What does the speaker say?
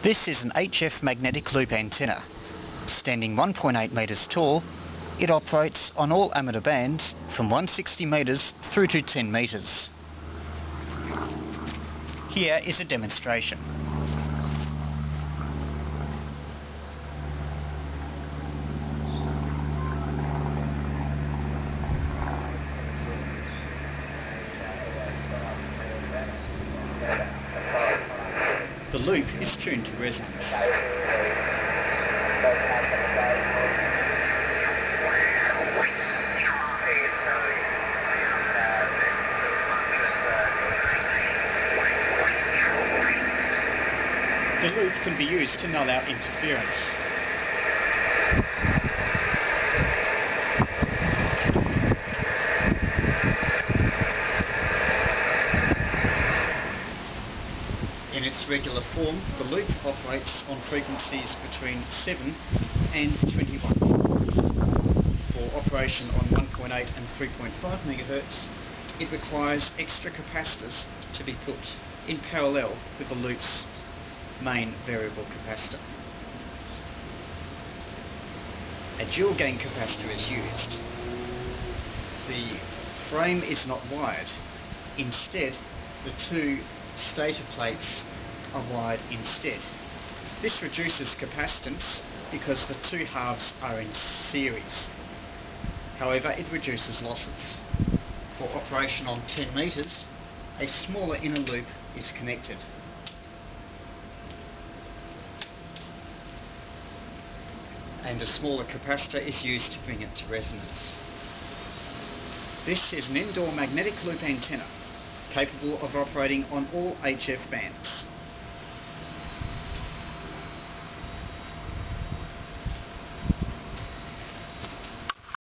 This is an HF magnetic loop antenna. Standing 1.8 metres tall, it operates on all amateur bands from 160 metres through to 10 metres. Here is a demonstration. The loop is tuned to resonance. The loop can be used to null out interference. In its regular form, the loop operates on frequencies between 7 and 21 MHz. For operation on 1.8 and 3.5 MHz, it requires extra capacitors to be put in parallel with the loop's main variable capacitor. A dual gain capacitor is used. The frame is not wired. Instead, the two stator plates are wired instead. This reduces capacitance because the two halves are in series. However, it reduces losses. For operation on 10 metres, a smaller inner loop is connected. And a smaller capacitor is used to bring it to resonance. This is an indoor magnetic loop antenna, capable of operating on all HF bands.